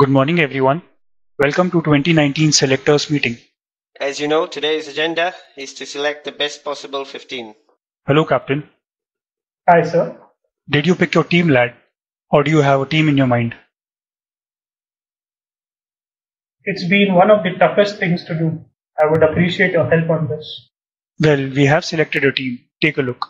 Good morning, everyone. Welcome to 2019 Selectors Meeting. As you know, today's agenda is to select the best possible 15. Hello, Captain. Hi, sir. Did you pick your team, lad? Or do you have a team in your mind? It's been one of the toughest things to do. I would appreciate your help on this. Well, we have selected a team. Take a look.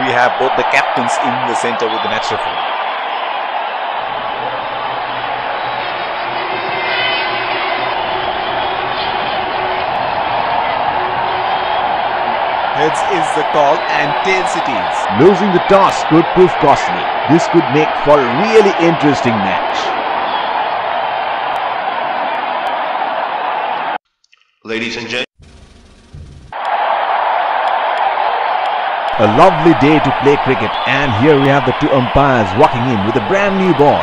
We have both the captains in the center with the natural form. Heads is the call and tails it is. Losing the toss could prove costly. This could make for a really interesting match. Ladies and gentlemen. A lovely day to play cricket, and here we have the two umpires walking in with a brand new ball.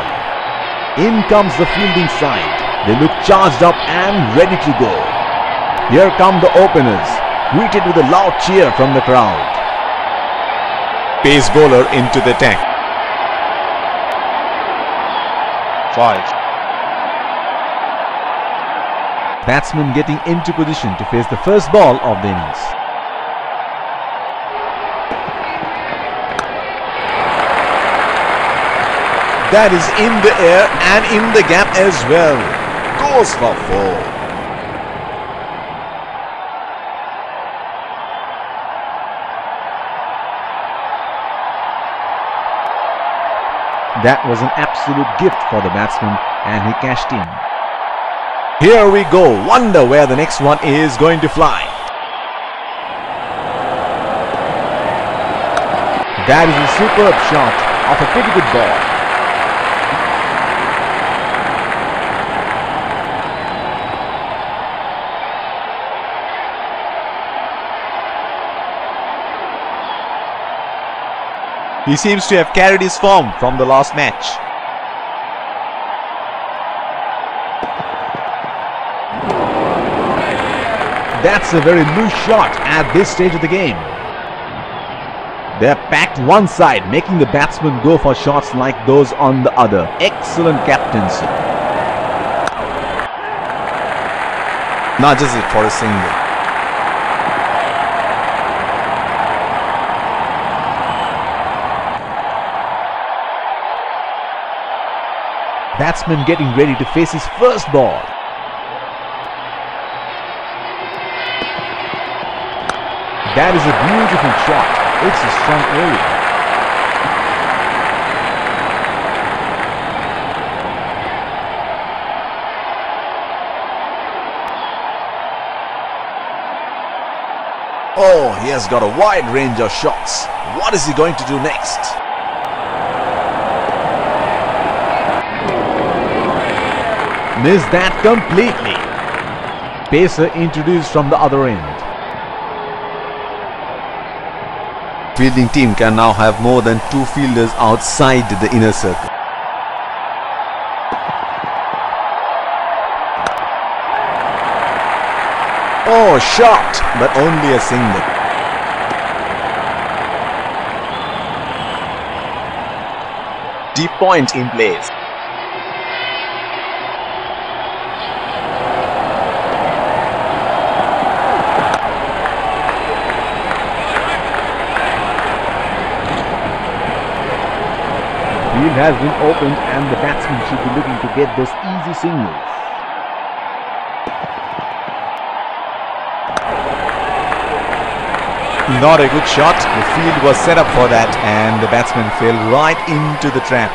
In comes the fielding side. They look charged up and ready to go. Here come the openers, greeted with a loud cheer from the crowd. Pace bowler into the tank. 5. Batsman getting into position to face the first ball of the innings. That is in the air and in the gap as well. Goes for 4. That was an absolute gift for the batsman and he cashed in. Here we go. Wonder where the next one is going to fly. That is a superb shot of a pretty good ball. He seems to have carried his form from the last match. That's a very loose shot at this stage of the game. They're packed one side, making the batsman go for shots like those on the other. Excellent captaincy. Nudges it for a single. Batsman getting ready to face his first ball. That is a beautiful shot. It's a strong area. Oh, he has got a wide range of shots. What is he going to do next? Missed that completely. Pacer introduced from the other end. Fielding team can now have more than two fielders outside the inner circle. Oh, shot, but only a single. Deep point in place. Field has been opened and the batsman should be looking to get those easy singles. Not a good shot. The field was set up for that and the batsman fell right into the trap.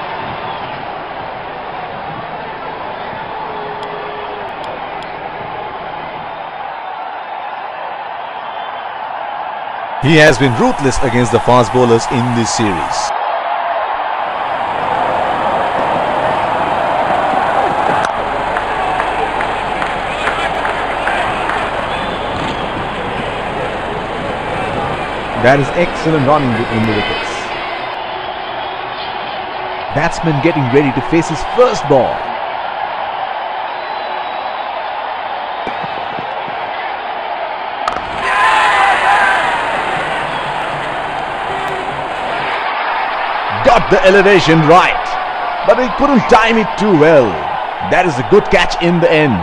He has been ruthless against the fast bowlers in this series. That is excellent running in the wickets. Batsman getting ready to face his first ball. Got the elevation right, but he couldn't time it too well. That is a good catch in the end.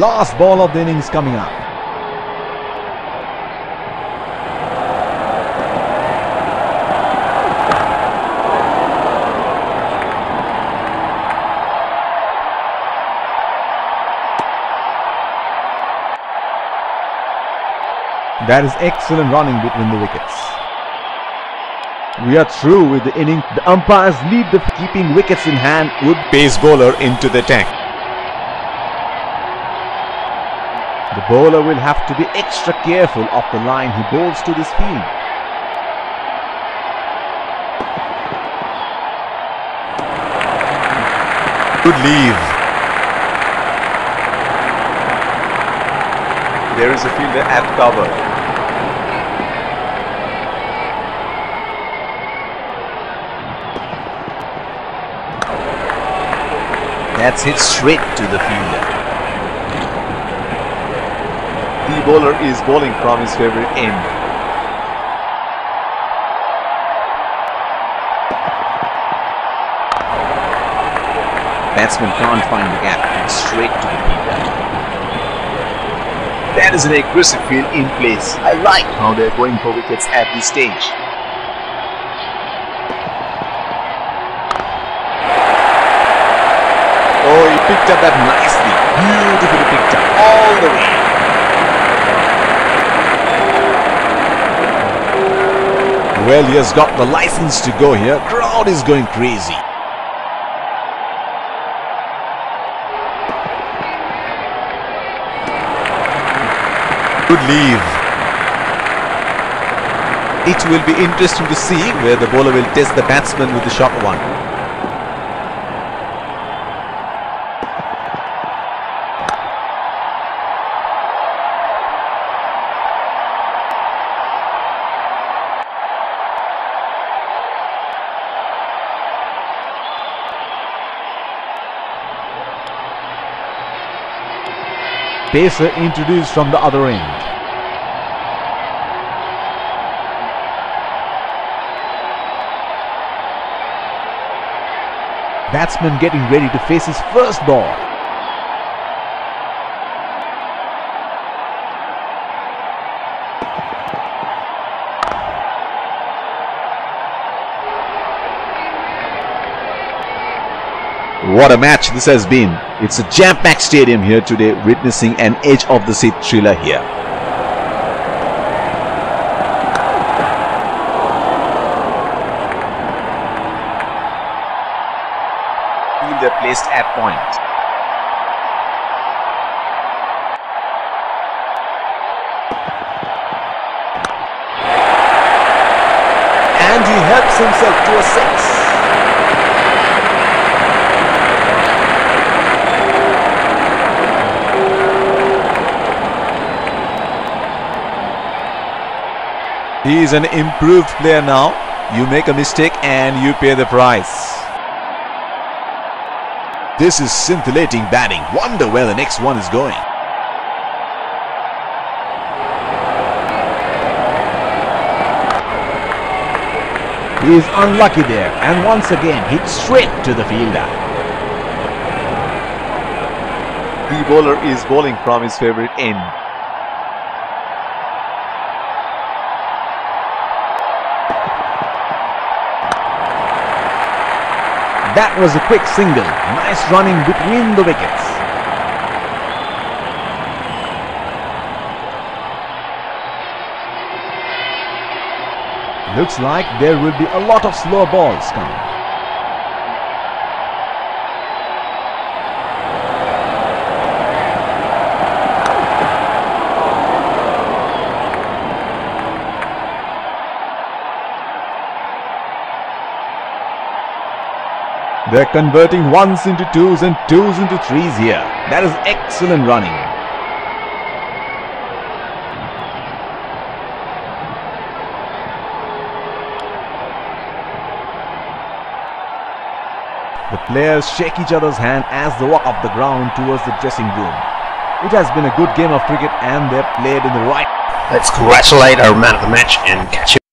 Last ball of the innings coming up. That is excellent running between the wickets. We are through with the inning. The umpires lead the keeping wickets in hand with pace bowler into the tank. The bowler will have to be extra careful of the line he bowls to this field. Good leave. There is a fielder at cover. That's hit straight to the fielder. The bowler is bowling from his favorite end. Batsman can't find the gap and straight to the fielder. That is an aggressive field in place. I like how they are going for wickets at this stage. Oh, he picked up that nicely. Beautifully picked up all the way. Well, he has got the license to go here. Crowd is going crazy. Good leave. It will be interesting to see where the bowler will test the batsman with the short one. Pacer introduced from the other end. Batsman getting ready to face his first ball. What a match this has been. It's a jam-packed stadium here today, witnessing an edge-of-the-seat thriller here. They're placed at point. And he helps himself to a six. He is an improved player now. You make a mistake and you pay the price. This is scintillating batting. Wonder where the next one is going. He is unlucky there and once again hit straight to the fielder. The bowler is bowling from his favorite end. That was a quick single. Nice running between the wickets. Looks like there will be a lot of slow balls coming. They're converting ones into twos and twos into threes here. That is excellent running. The players shake each other's hand as they walk up the ground towards the dressing room. It has been a good game of cricket and they've played in the right. Let's congratulate our man of the match and catch him.